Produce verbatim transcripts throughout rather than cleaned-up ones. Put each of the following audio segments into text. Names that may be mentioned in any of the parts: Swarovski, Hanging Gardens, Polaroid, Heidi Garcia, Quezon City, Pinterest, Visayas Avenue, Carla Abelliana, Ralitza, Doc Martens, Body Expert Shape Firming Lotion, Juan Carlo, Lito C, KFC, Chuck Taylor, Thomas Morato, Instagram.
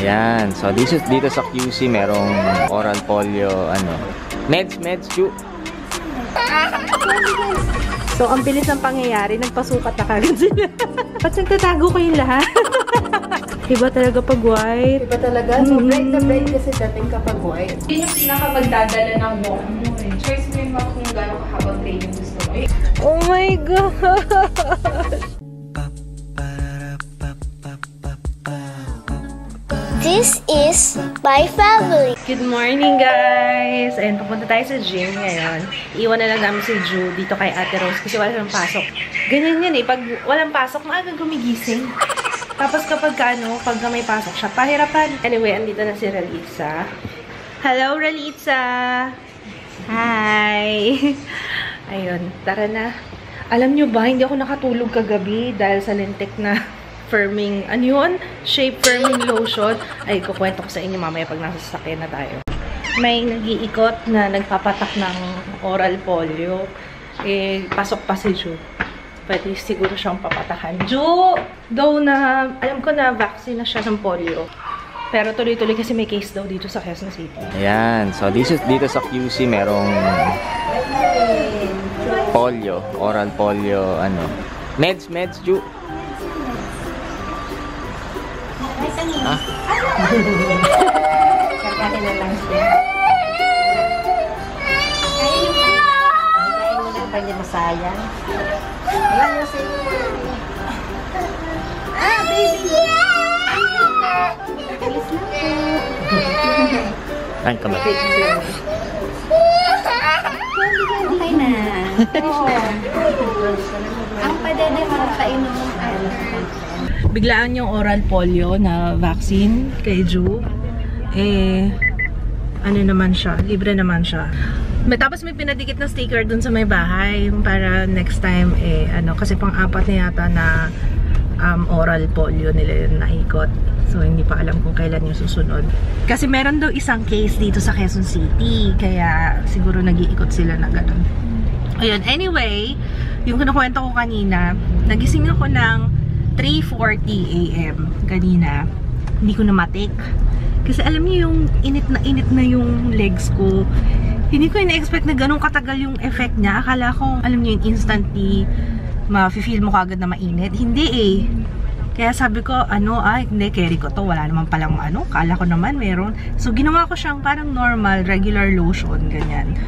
Ayan. So, dito, dito sa Q C, merong oral polio, ano. Meds, meds, Q. So, ang bilis ng pangyayari, nagpasukat na kagad sila. Ba't nagtatago kayong lahat? Iba talaga pag white. Iba talaga. So, bright na bright kasi dating kapag white. Yun yung pinakapagdadala ng walk mo eh. Choice mo yung walk kung gano'ng kahabang grade yung gusto mo eh. Oh my gosh! This is my family. Good morning, guys! Ayan, papunta tayo sa gym ngayon. Iwan na lang namin si Ju dito kay Ate Rose kasi wala siyang pasok. Ganyan yan eh. Pag walang pasok, maagang gumigising. Tapos kapag ano, pag may pasok siya, pahirapan. Anyway, andito na si Ralitza. Hello, Ralitza! Hi! Ayun, tara na. Alam nyo ba, hindi ako nakatulog kagabi dahil sa lintik na firming, ano yun? Shape firming lotion. Ay, kukwento ko sa inyo mamaya pag nasa sasakyan na tayo. May nag-iikot na nagpapatak ng oral polio. Eh, pasok pa si Ju. Pwede siguro siyang papatahan. Ju! Though na, alam ko na vaccine na siya ng polio. Pero tuloy-tuloy kasi may case daw dito sa Quezon City. Ayan. So, dito, dito sa Q C merong polio. Oral polio, ano. Meds, meds, Ju. Ha? Kakain na lang siya. Kakain mo lang pa niya masayang. Alam mo siya. Ah, baby! Kalis na po. Kain ka ba? Okay na. Ang padede marang kainom ng alak. Biglaan yung oral polio na vaccine kay Ju. Eh, ano naman siya? Libre naman siya. May, tapos may pinadikit na sticker dun sa may bahay para next time, eh, ano, kasi pang-apat na yata na um, oral polio nila yung naikot. So, hindi pa alam kung kailan yung susunod. Kasi meron daw isang case dito sa Quezon City. Kaya, siguro nag-iikot sila na ganun. Ayun, anyway, yung kinukwento ko kanina, nagising ako ng three forty a m kanina. Hindi ko na matik. Kasi alam niyo yung init na init na yung legs ko. Hindi ko ina-expect na ganun katagal yung effect niya. Akala ko, alam niyo yung instantly ma-feel mo kagad na mainit. Hindi eh. Kaya sabi ko, ano, ay, hindi, carry ko to. Wala naman palang ano. Akala ko naman meron. So, ginawa ko siyang parang normal, regular lotion, ganyan.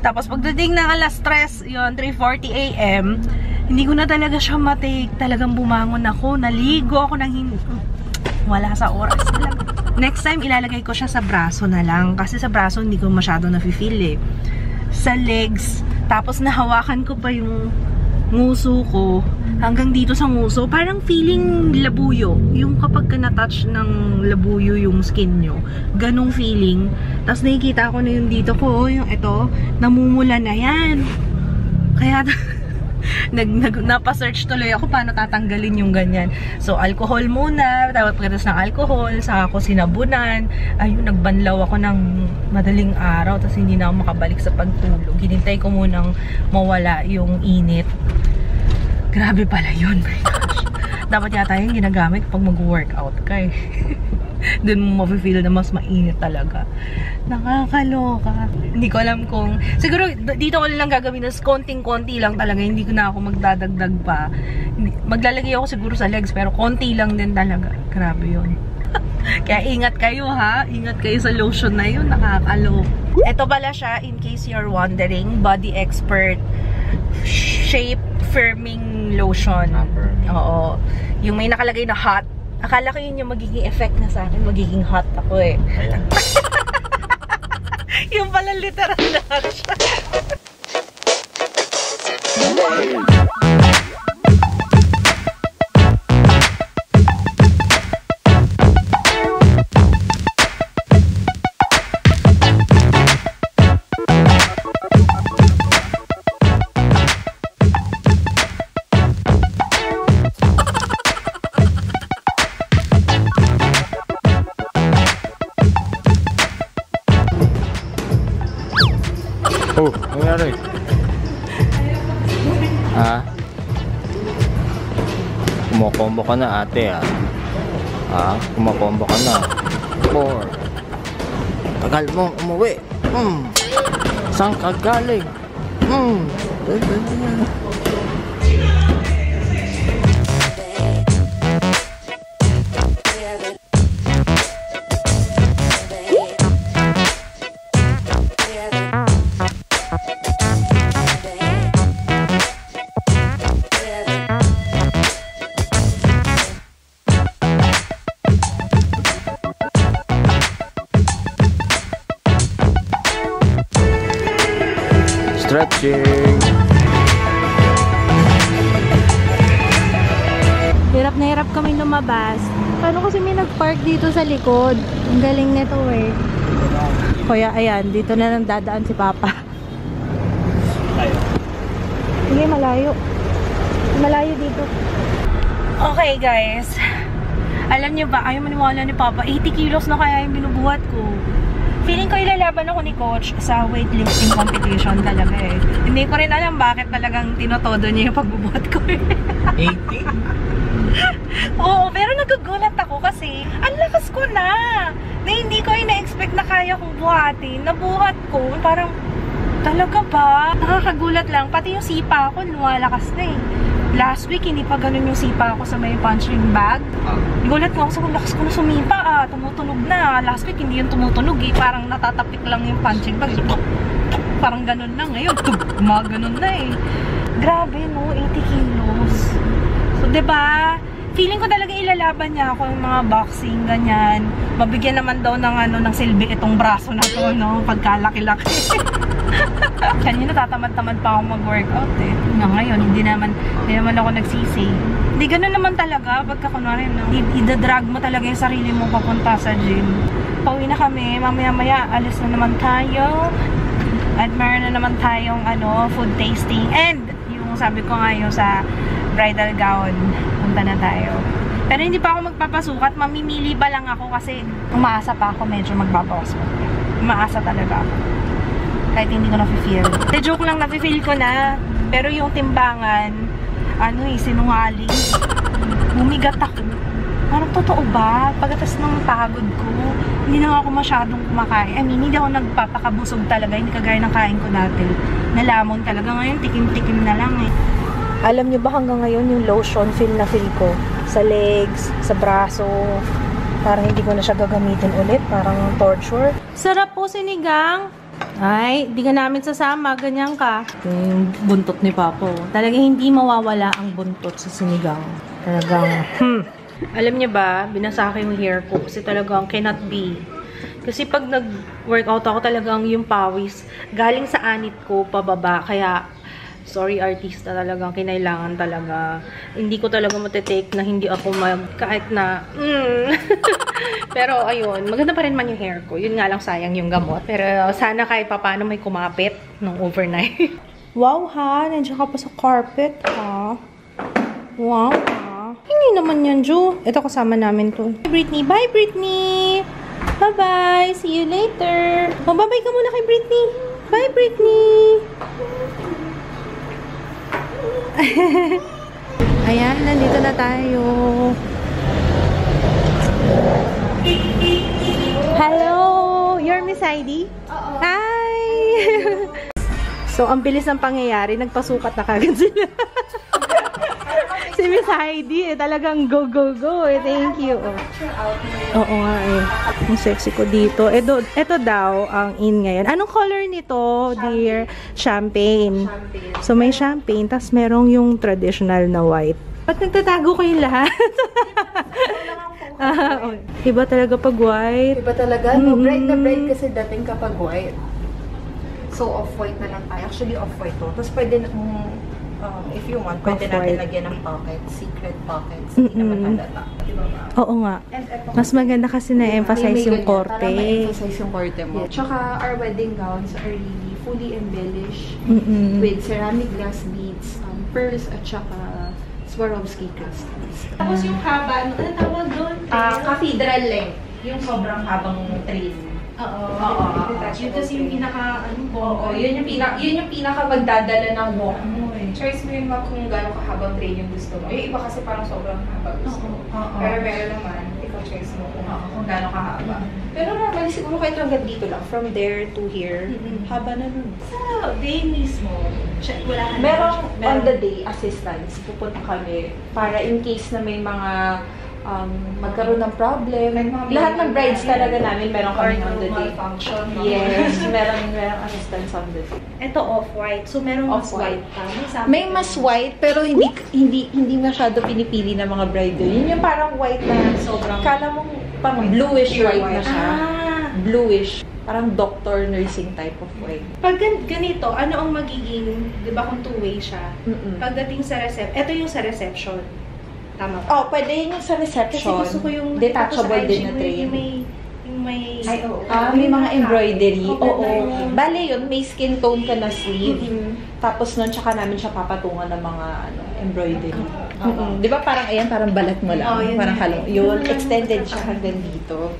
Tapos, pagdating na alas tres, yun, three forty a m, hindi ko na talaga siya matake. Talagang bumangon ako. Naligo ako ng hindi. Wala sa oras lang. Next time, ilalagay ko siya sa braso na lang. Kasi sa braso, hindi ko masyado nafe-feel eh. Sa legs. Tapos, nahawakan ko pa yung nguso ko. Hanggang dito sa nguso. Parang feeling labuyo. Yung kapag ka na-touch ng labuyo yung skin nyo. Ganong feeling. Tapos, nakikita ko na yung dito ko. Yung ito. Namumula na yan. Kaya... Nag, nag, napa-search tuloy ako paano tatanggalin yung ganyan. So, alcohol muna. Tapos pagkatapos ng alcohol, saka ako sinabunan. Ayun, nagbanlaw ako ng madaling araw. Tapos hindi na ako makabalik sa pagtulog. Hinintay ko munang mawala yung init. Grabe pala yun, my gosh. Dapat yata yung ginagamit pag mag-workout ka eh. Doon mo ma-feel na mas mainit talaga. Nakakaloka. Hindi ko alam kung... Siguro, dito ko lang gagawin na konting-konti lang talaga. Hindi ko na ako magdadagdag pa. Maglalagay ako siguro sa legs, pero konti lang din talaga. Grabe yun. Kaya ingat kayo ha. Ingat kayo sa lotion na yun. Nakakaloka. Ito pala siya, in case you're wondering, Body Expert Shape Firming Lotion. Oo. Yung may nakalagay na hot. Akala ko yun yung magiging effect na sa akin. Magiging hot ako eh. Ayan. Yung pala literal na siya. Oh, nangyari? Ha? Kumukombo ka na ate ha? Ha? Kumakombo ka na. Four. Tagal mong umuwi. Hmm. Saan ka galing? Hmm. Stretching. Hirap na hirap kami lumabas. Paano kasi may nag-park dito sa likod? Ang galing nito eh. Kuya, ayan. Dito na lang dadaan si Papa. Sige, malayo. Malayo dito. Okay guys. Alam nyo ba, ayaw maniwala ni Papa. eighty kilos na kaya yung binubuhat ko. Feeling ko ilalaban ako ni Coach sa weightlifting competition talaga eh. Hindi ko rin alam bakit talagang tinotodo niya yung pagbubuhat ko eh. eighty? Oo, pero nagugulat ako kasi ang lakas ko na! Na hindi ko ay na-expect na kaya kong buhatin. Nabuhat ko, parang talaga ba? Nakakagulat lang, pati yung sipa ko lumalakas na eh. Last week, hindi pa ganun yung sipa ako sa may punching bag. Gulat ko ako sa kung lakas ko na sumipa ah. Tumutunog na. Last week, hindi yung tumutunog eh. Parang natatapik lang yung punching bag. Parang ganun na ngayon. Mga ganun na eh. Grabe no, eighty kilos. So, diba? Feeling ko talaga ilalaban niya ako yung mga boxing, ganyan. Mabigyan naman daw ng, ano, ng silbi itong braso na to, no? Pagkalaki-laki. Kanina tatamad-tamad pa akong mag-workout eh. Na ngayon, hindi naman, hindi naman ako nagsisi. Hindi ganun naman talaga pagka kunwari, no? Idadrag mo talaga yung sarili mo papunta sa gym. Pauwi na kami, mamaya-maya, alis na naman tayo. At meron na naman tayong ano, food tasting. And yung sabi ko nga yung sa bridal gown, punta na tayo. Pero hindi pa ako magpapasukat, mamimili pa lang ako kasi umaasa pa ako medyo magpapasukat. Umaasa talaga ako. Kahit hindi ko na-feel. Te joke lang, na-feel ko na. Pero yung timbangan, ano eh, sinungaling. Bumigat ako. Parang totoo ba? Pagkatas ng pagod ko, hindi na ako masyadong kumakain. I mean, hindi ako nagpapakabusog talaga. Hindi kagaya ng kain ko dati. Nalamon talaga ngayon, tikim-tikim na lang eh. Alam nyo ba hanggang ngayon yung lotion, feel na feel ko. Sa legs, sa braso. Parang hindi ko na siya gagamitin ulit. Parang torture. Sarap po sinigang. Ay, di ka namin sasama, ganyan ka. Yung buntot ni Papo. Talagang hindi mawawala ang buntot sa sinigang. Talagang, hmm. Alam niya ba, binasa ko yung hair ko kasi talagang cannot be. Kasi pag nag-workout ako talagang yung pawis, galing sa anit ko pababa. Kaya, sorry artista talagang, kinailangan talaga. Hindi ko talaga matetake na hindi ako mag, kahit na, mm. Pero ayun, maganda pa rin man yung hair ko. Yun nga lang sayang yung gamot. Pero sana kahit paano may kumapit nung overnight. Wow ha, nandiyan ka pa sa carpet ha. Wow ha. Hindi naman yan, Ju. Ito kasama namin to. Bye Britney, bye Britney. Bye-bye, see you later. Oh, bye-bye ka muna kay Britney. Bye Britney. Ayan, nandito na tayo. Hello! You're Miss Heidi? Oo. Hi! So, ang bilis ng pangyayari, nagpasukat na kagad sila. Si Miss Heidi, eh, talagang go, go, go. Eh. Thank you. Oh. Oo nga eh. Ang sexy ko dito. Eto, eto daw ang in ngayon. Anong color nito, champagne. Dear? Champagne. Champagne. So, may champagne, tas merong yung traditional na white. Ba't nagtatago kayong lahat? Ah, okay. Iba talaga pag white. Iba talaga. Mm-hmm. No, bright na bright kasi dating kapag white. So, off-white na lang tayo. Actually, off-white to. Tapos, pwede na um, um, if you want, pwede natin lagyan ng pockets. Secret pockets. Hindi mm-hmm. naman halata. Diba ba? Oo nga. And, eto, mas maganda kasi na-emphasize yeah, yung korte. Para ma-emphasize yung korte mo. Yeah. Tsaka, our wedding gowns are really fully embellished mm-hmm. with ceramic glass beads, um, pearls, at tsaka Swarovski crystals. Tapos yung haba, ano tawag doon? Ah, cathedral length. Yung sobrang habang train. Oo. Oo. Yun kasi yung pinaka, ano po? Oo, yun yung pinaka, yun yung pinaka magdadala ng walk mo eh. Choice mo yun ba kung gano'ng kahabang train yung gusto mo. Yung iba kasi parang sobrang haba gusto mo. Pero meron naman, ikaw choice mo kung, uh, kung gano'ng kahaba. Pero normally, siguro kahit hanggang dito lang. From there to here, mm-hmm. haba na nun. Sa day mismo, check, wala na. Merong on the day assistance, pupunta kami para in case na may mga Um, magkaroon ng problem. Lahat ng brides talaga namin meron kami on the day. Function, no? Yes, meron, meron assistance on the day. Ito off-white. So, meron off mas white pa. May, may mas white, pero hindi hindi hindi masyado pinipili ng mga bride doon. Yun yung parang white na sobrang, kala mong pang bluish white, white na siya. Ah. Bluish. Parang doctor nursing type of white. Pag ganito, ano ang magiging, di ba kung two-way siya? Mm-mm. Pagdating sa reception, ito yung sa reception. Tama. Oh, pwede yung sa reception. Kasi gusto ko yung detachable din na tray. Yung may, yung may, Ay, oh, ah, may, may mga embroidery. Oo. Oh, oh. Bale yun, may skin tone ka na sleeve. Mm-hmm. Tapos nun, tsaka namin siya papatungan ng mga ano, embroidery. Oh, oh. Mm-hmm. Di ba parang ayan, parang balat mo lang. Oh, yun parang kalong. Yun, extended siya hanggang dito.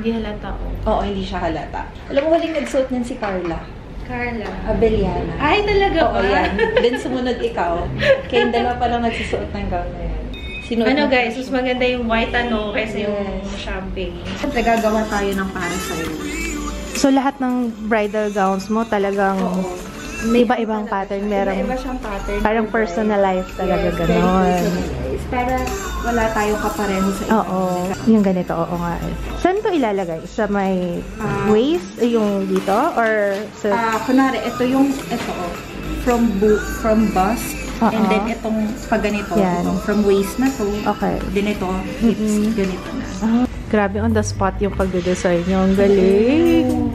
Hindi halata oh. Oo, hindi siya halata. Alam mo, huling nagsuot niyan si Carla. Carla Abelliana. Ay, talaga ba? Oo, yan. Then sumunod ikaw. Kaya dalawa pa lang nagsusuot ng gown na yan. Sinuot ano guys, mas maganda yung white ano kasi yes. yung champagne. Nagagawa tayo ng para sa'yo. So lahat ng bridal gowns mo talagang Oo. may iba-ibang pattern. Merong iba siyang pattern. Parang personalized talaga yes, gano'n. Para wala tayong kapareho sa iba. Oo. Yung ganito, oo nga. Saan ito ilalagay? Sa may uh, waist? Yung dito? Or sa... Uh, kunwari, ito yung, ito oh. From, bu from bust. Uh-oh. And then, itong pag ganito, itong from waist na to, okay. Then ito, hips, mm-hmm. ganito na. Uh-huh. Grabe, on the spot yung pag-design nyo. Ang galing! Oh.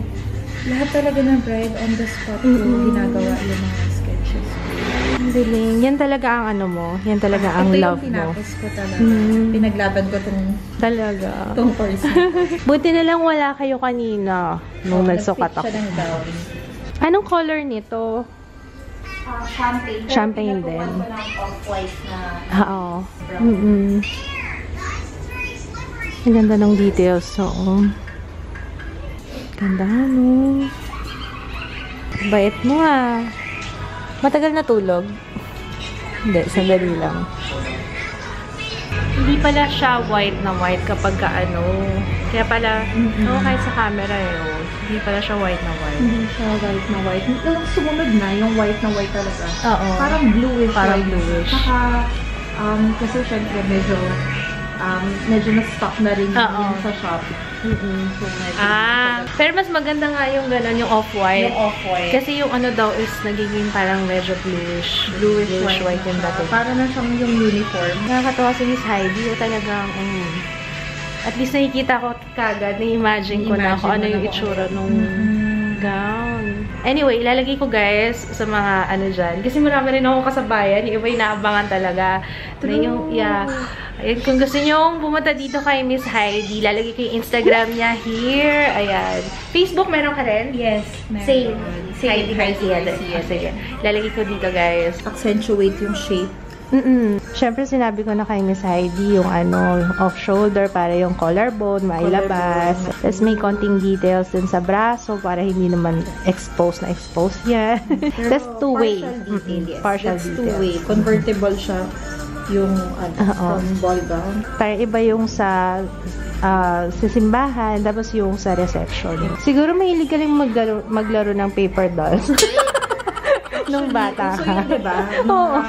Lahat talaga ng bride on the spot mm-hmm. yung ginagawa yung mga sketches. Ang galing. Yan talaga ang ano mo. Yan talaga ah, ang love mo. Ito yung tinapos ko talaga. Mm-hmm. Pinaglaban ko itong talaga. Itong course. Buti na lang wala kayo kanina nung oh, nagsukat ako. Anong color nito? Uh, champagne. Champagne din. Pinagpuan ko ng off-white na Oo. brown. Mm-mm. Ang ganda ng details. So, ganda, no? Bait mo, ah. Matagal natulog? Hindi, sandali lang. Hindi pala siya white na white kapag ka ano. Kaya pala, mm-hmm. oh, kahit sa camera eh, oh. Hindi pala siya white na white. Hindi siya white na white. Yung sumunod na, yung white na white talaga. Oo. Parang bluish. Parang bluish. Saka, um, kasi syempre medyo, um, medyo nag-stock na rin yung sa shop. Mm-hmm. So, ah, pero mas maganda nga yung gano'n, yung off-white. Yung off-white. Kasi yung ano daw is nagiging parang medyo bluish. Bluish, bluish white, white yung dating. Para na siyang yung uniform. Nakakatawa si Miss Heidi, yung talagang, um, at least nakikita ko kagad, na-imagine ko na kung ano yung itsura nung mm-hmm. gown. Anyway, ilalagay ko guys sa mga ano dyan. Kasi marami rin ako kasabayan, yung iba yung naabangan talaga. Na yung, yeah. Ayan, kung gusto nyo pumunta dito kay Miss Heidi, lalagay ko yung Instagram niya here. Ayan. Facebook, meron ka rin? Yes. Same. Heidi Garcia. Sige. Lalagay ko dito guys. Accentuate yung shape. Mm-mm. Siyempre, sinabi ko na kay Miss Heidi yung ano, off-shoulder para yung collarbone, mailabas. Tapos may konting details dun sa braso para hindi naman exposed na exposed yan. That's two-way. Partial, partial detail. That's two-way. Convertible siya yung ano, from ball gown. Para iba yung sa Uh, sa simbahan, tapos yung sa reception. Siguro mahilig ka rin maglaro, maglaro ng paper dolls. Nung bata ka. So, diba? Oo.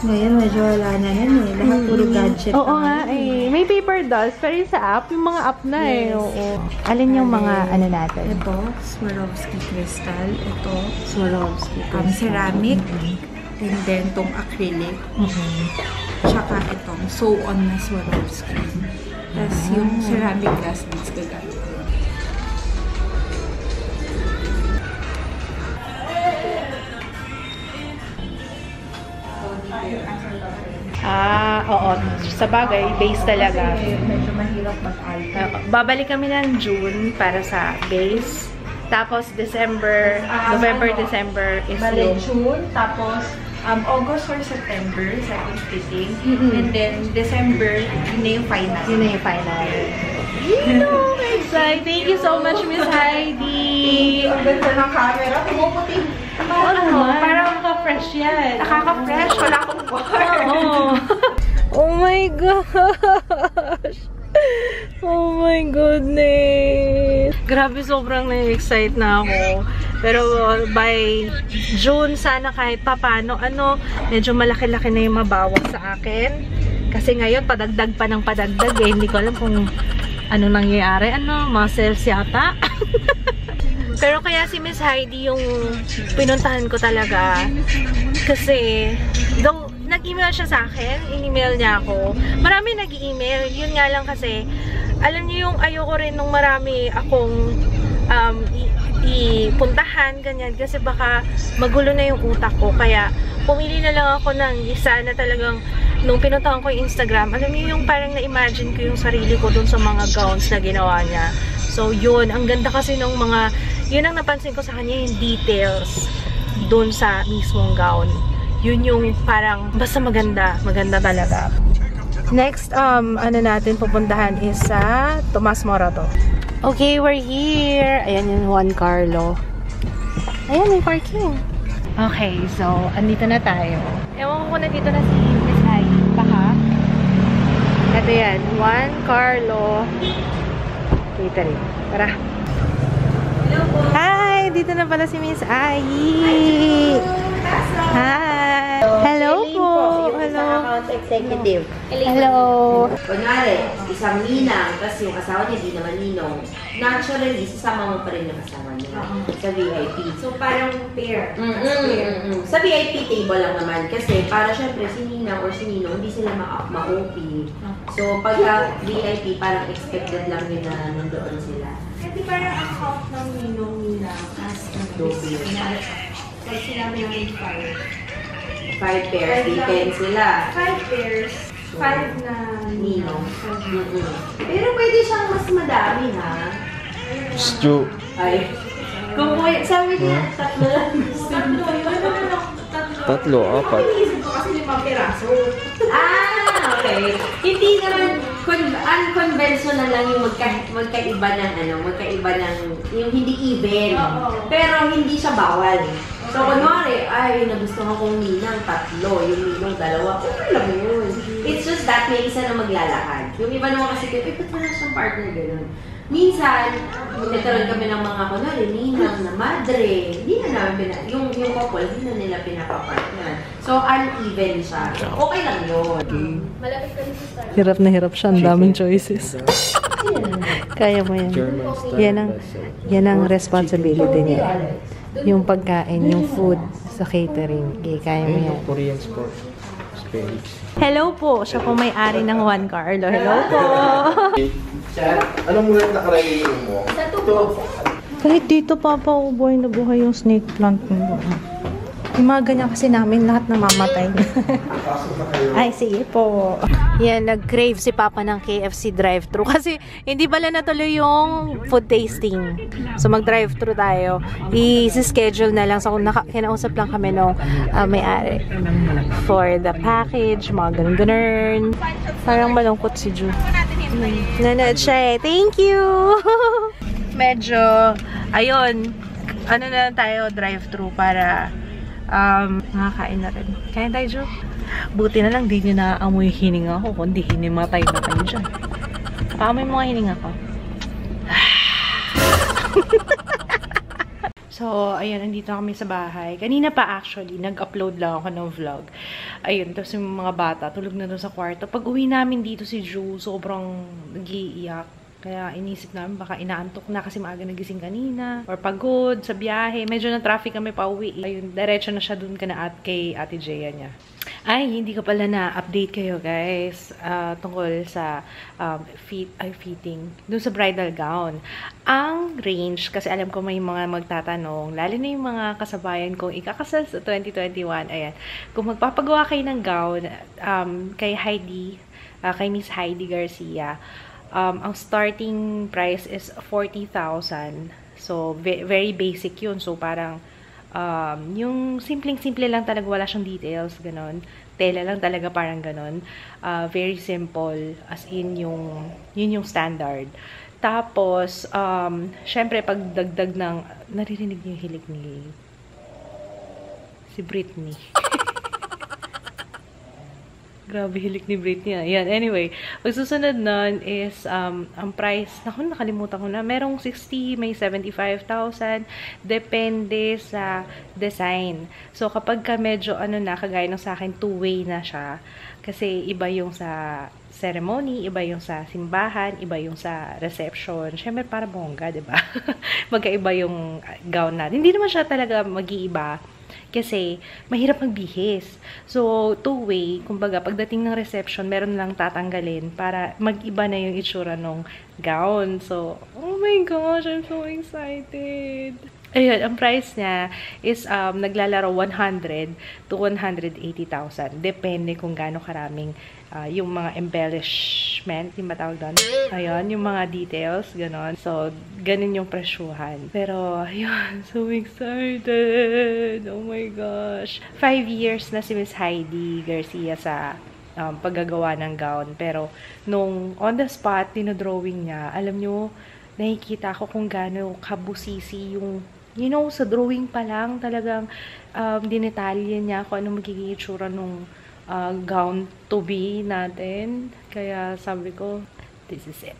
Ngayon, medyo wala na yan eh. Lahat puro gadget. Oo nga eh. May paper dolls, pero yung sa app, yung mga app na eh. Alin yung mga ano natin? Ito, Swarovski crystal. Ito, Swarovski crystal. Ceramic. And then, itong acrylic. Tsaka itong sew-on na Swarovski. Tapos yung ceramic glass beads gagamit. Ah, oo. Sa bagay, base talaga. Kasi medyo mahirap mag-alter. Babalik kami ng June para sa base. Tapos December, um, November, ano, December is bale, June, tapos um, August or September, second fitting. Mm -hmm. And then December, yun na yung final. Yun na yung final. Yun exciting! Thank you so much, Miss Heidi! Ang ganda ng camera, pumuputing. Parang ka-fresh yan. Nakaka-fresh, wala akong bar. Oo. Oh my gosh! Oh my goodness! Grabe, sobrang na-excite na ako. Pero by June, sana kahit papano, ano, medyo malaki-laki na yung mabawak sa akin. Kasi ngayon, padagdag pa ng padagdag eh. Hindi ko alam kung ano nangyayari. Ano, muscles yata. Pero kaya si Miss Heidi yung pinuntahan ko talaga. Kasi, though, nag-email siya sa akin, in-email niya ako. Marami nag-email, yun nga lang kasi, alam niyo yung ayoko rin nung marami akong um, ipuntahan, ganyan, kasi baka magulo na yung utak ko. Kaya, pumili na lang ako ng isa na talagang, nung pinuntahan ko yung Instagram, alam niyo yung parang na-imagine ko yung sarili ko dun sa mga gowns na ginawa niya. So, yun, ang ganda kasi nung mga, yun ang napansin ko sa kanya, yung details dun sa mismong gown. Yun yung parang basta maganda, maganda talaga. Next, um, ano natin pupuntahan is sa Thomas Morato. Okay, we're here. Ayan yung Juan Carlo. Ayan yung parking. Okay, so, andito na tayo. Ewan ko na dito na si Miss Heidi. Baka. Ito yan, Juan Carlo. Kita rin. Tara. Hello po. Hi! Dito na pala si Miss Heidi. Hi! Hello po. Yung hello. Account executive. Hello. Hello. Kunwari, isang ninang, kasi yung asawa niya hindi naman ninong. Naturally, sasama mo pa rin yung asawa niya sa V I P. So, parang pair. Mm -mm, pair. Mm -mm. Sa V I P table lang naman. Kasi, para syempre, si ninang or si ninong, hindi sila ma-O P. So, pagka V I P, parang expected lang yun na nandoon sila. Kasi parang account ng ninong nila as O P. Kasi sila may nag-fire. Five pairs, di ten sila. Five pairs, five na ninong. Pero pwede siyang mas madami, ha? Stew. Ay. Kung po, sabi niya, tatlo lang. Tatlo, yun. Tatlo, apat. Iniisip ko kasi limang piraso. Ah, okay. Hindi naman, unconventional lang yung magkaiba ng, ano, magkaiba ng, yung hindi even. Pero hindi siya bawal. So, kunwari, ay, nagustuhan kong ninang tatlo, yung ninong dalawa, okay lang yun. It's just that may isa na maglalakad. Yung iba naman kasi, eh, ba't wala siyang partner gano'n? Minsan, nagkaroon kami ng mga, kunwari, ninang na madre, hindi na namin pina- yung, yung couple, hindi na nila pinapapartner. So, uneven siya. Okay lang yun. Malapit kami sa style. Hirap na hirap siya, ang daming choices. Kaya mo yan. Yan ang, yan ang responsibility niya. Yung pagkain, yung food sa catering. Okay, kaya mo yan. Korean sport. Hello po! Siya po may-ari ng Juan Carlo. Hello po! Anong muna nakarayin mo? Sa tubo. Kahit dito, Papa, ubuhay na buhay yung snake plant mo. Yung mga ganyan kasi namin, lahat namamatay. Ay, sige po. Yan, nag-crave si Papa ng K F C drive-thru. Kasi hindi pala natuloy yung food tasting. So, mag-drive-thru tayo. I-schedule na lang. So, kinausap lang kami nung uh, may-ari. For the package, mga ganun-ganun. Parang malungkot si Ju. Nanood siya eh. Thank you! Medyo, ayun, ano na lang tayo, drive-thru para... Um, nakakain na rin. Kain tayo, Jo? Buti na lang, di nyo naaamoy hininga ko, kundi hinimatay na kayo dyan. Nakaamoy mga hininga ko. So, ayun, andito kami sa bahay. Kanina pa actually, nag-upload lang ako ng vlog. Ayun, tapos yung mga bata, tulog na doon sa kwarto. Pag uwi namin dito si Jo, sobrang nag-iiyak. Kaya inisip namin baka inaantok na kasi maaga nagising kanina. Or pagod sa biyahe. Medyo na traffic kami pa uwi. Ayun, diretso na siya dun ka na at kay Ate Jaya niya. Ay, hindi ko pala na-update kayo guys. Uh, tungkol sa um, fit, ay, fitting. Dun sa bridal gown. Ang range, kasi alam ko may mga magtatanong. Lalo na yung mga kasabayan kong ikakasal sa twenty twenty-one. Ayan. Kung magpapagawa kayo ng gown um, kay Heidi, uh, kay Miss Heidi Garcia. Um, ang starting price is forty thousand. So, very basic yun. So, parang, um, yung simpleng-simple lang talaga, wala siyang details, ganon. Tela lang talaga, parang ganon. Uh, very simple, as in yung, yun yung standard. Tapos, um, syempre, pagdagdag ng, naririnig niyo yung hilig ni, si Britney. Grabe, hilik ni Britney. Ayan, anyway. Pagsusunod nun is, um, ang price, naku, nakalimutan ko na. Merong sixty, may seventy-five thousand. Depende sa design. So, kapag ka medyo, ano na, kagaya ng sa akin, two-way na siya. Kasi, iba yung sa ceremony, iba yung sa simbahan, iba yung sa reception. Siyempre, para bongga, diba? Magkaiba yung gown natin. Hindi naman siya talaga mag-iiba. Kasi, mahirap magbihis. So, two-way, kumbaga, pagdating ng reception, meron lang tatanggalin para mag-iba na yung itsura ng gown. So, oh my gosh, I'm so excited! Ayun, ang price niya is, um, naglalaro one hundred to one hundred eighty thousand. Depende kung gaano karaming uh, yung mga embellishment, yung matawag doon. Ayun, yung mga details, ganon. So, ganon yung presyuhan. Pero, ayun, so excited! Oh my gosh! Five years na si Miss Heidi Garcia sa um, paggagawa ng gown. Pero, nung on the spot, dinodrawing niya, alam nyo, nakikita ko kung gaano kabusisi yung, you know, sa drawing pa lang talagang um, dinetalye niya kung ano magiging itsura nung uh, gown to be natin. Kaya sabi ko, this is it.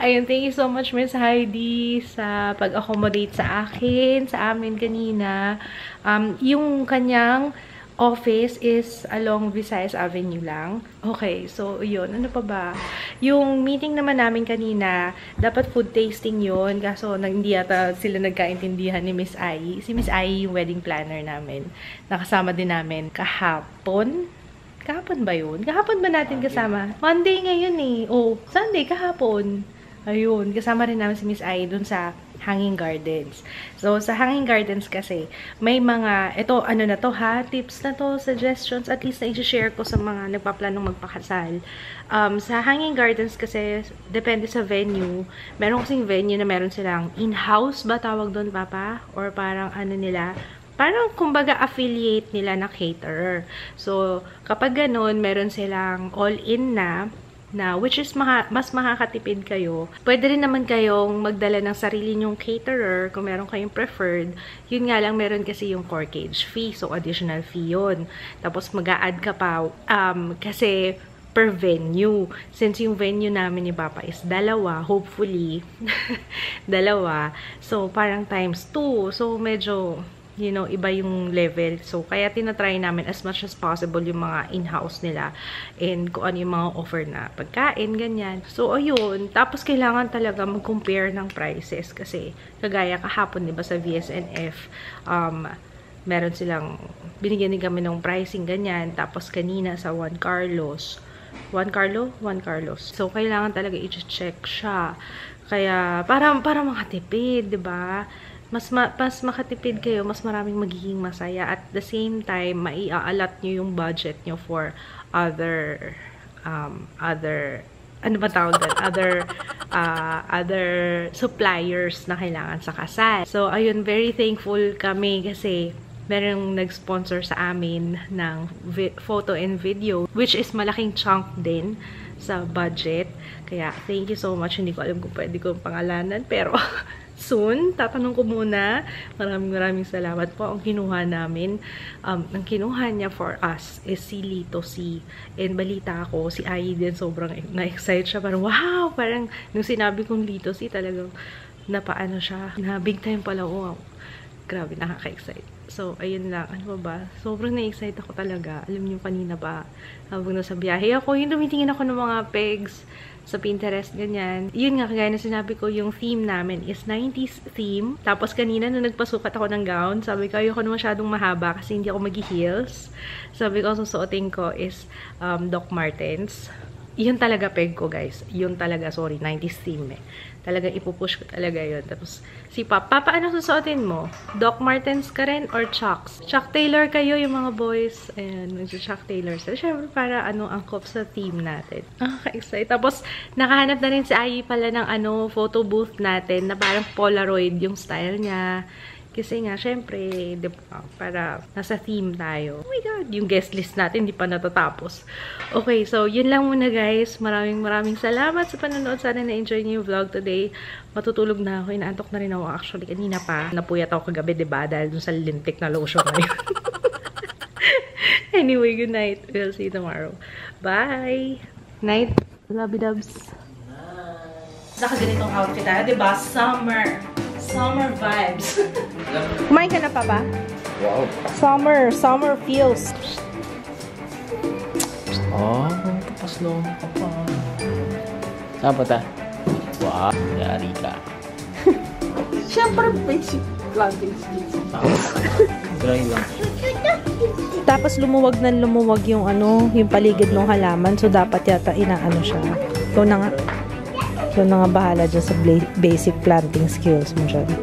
Ayun, thank you so much Miss Heidi sa pag-accommodate sa akin, sa amin kanina. Um, yung kanyang office is along Visayas Avenue lang. Okay, so yun. Ano pa ba? Yung meeting naman namin kanina, dapat food tasting yun. Kaso hindi yata sila nagkaintindihan ni Miss Ai. Si Miss Ai yung wedding planner namin. Nakasama din namin kahapon. Kahapon ba yun? Kahapon ba natin kasama? Monday ngayon eh. Oh, Sunday, kahapon. Ayun, kasama rin namin si Miss Ai dun sa Hanging Gardens. So, sa Hanging Gardens kasi, may mga, ito, ano na to ha, tips na to, suggestions, at least na i-share ko sa mga nagpaplanong magpakasal. Um, sa Hanging Gardens kasi, depende sa venue, meron kasing venue na meron silang in-house ba tawag doon, Papa? Or parang ano nila, parang kumbaga affiliate nila na caterer. So, kapag ganun, meron silang all-in na, na which is maha, mas makakatipid kayo. Pwede rin naman kayong magdala ng sarili nyong caterer kung meron kayong preferred. Yun nga lang, meron kasi yung corkage fee. So, additional fee yun. Tapos, mag-a-add ka pa um, kasi per venue. Since yung venue namin ni Papa is dalawa, hopefully, dalawa. So, parang times two. So, medyo, you know, iba yung level. So, kaya tinatry namin as much as possible yung mga in-house nila and kung ano yung mga offer na pagkain, ganyan. So, ayun. Tapos, kailangan talaga mag-compare ng prices kasi kagaya kahapon, diba, sa V S N F, um, meron silang, binigyan din kami ng pricing, ganyan. Tapos, kanina sa Juan Carlos. Juan Carlo? Juan Carlos. So, kailangan talaga i-check siya. Kaya, para, para makatipid, diba? Mas, ma mas makatipid kayo, mas maraming magiging masaya. At the same time, mai-aalat nyo yung budget nyo for other, um, other, ano ba tawag doon? Other, uh, other suppliers na kailangan sa kasal. So, ayun, very thankful kami kasi merong nag-sponsor sa amin ng photo and video, which is malaking chunk din sa budget. Kaya, thank you so much. Hindi ko alam kung pwede kong pangalanan, pero soon, tatanong ko muna. Maraming maraming salamat po. Ang kinuha namin, um, ang kinuha niya for us is si Lito C. And balita ako, si Ai din sobrang na-excite siya. Parang, wow! Parang, nung sinabi kong Lito C, talagang napaano siya. Na big time pala, wow. Grabe, nakaka-excite. So, ayun lang. Ano ba? Sobrang na-excite ako talaga. Alam niyo kanina pa, habang nasa biyahe ako, yung dumitingin ako ng mga pegs sa Pinterest, ganyan. Yun nga, kagaya na sinabi ko, yung theme namin is nineties theme. Tapos kanina, nung nagpasukat ako ng gown, sabi ko, ayoko na masyadong mahaba kasi hindi ako mag-heels. Sabi ko, susuotin ko is um, Doc Martens. Yun talaga peg ko, guys. Yun talaga, sorry, nineties theme eh. Talagang ipupush ko talaga yun. Tapos, si Papa, Papa, ano susuotin mo? Doc Martens ka rin or Chucks? Chuck Taylor kayo, yung mga boys. Ayan, mag-Chuck Taylor. So, syempre, para ano, angkop sa team natin. Nakaka-excite. Tapos, nakahanap na rin si Ai pala ng ano, photo booth natin na parang Polaroid yung style niya. Kasi nga, syempre, diba, para nasa theme tayo. Oh my God, yung guest list natin, hindi pa natatapos. Okay, so, yun lang muna, guys. Maraming maraming salamat sa panonood. Sana na-enjoy niyo yung vlog today. Matutulog na ako. Inaantok na rin ako actually. Kanina pa. Napuyat ako kagabi, diba? Dahil dun sa lintik na lotion na yun. Anyway, good night. We'll see you tomorrow. Bye! Night, lovey-dubs. Nakaganitong outfit tayo, diba? Summer. Summer vibes. Kumain ka na pa ba? Wow. Summer. Summer feels. Oh, tapas lang ka pa. Saan pa ta? Wow, yari ka. Siyempre, basic plantings. Dry lang. Tapos lumuwag na lumuwag yung ano, yung paligid ng halaman. So, dapat yata inaano siya. Ito na nga. Ito na nga bahala dyan sa basic planting skills mo dyan.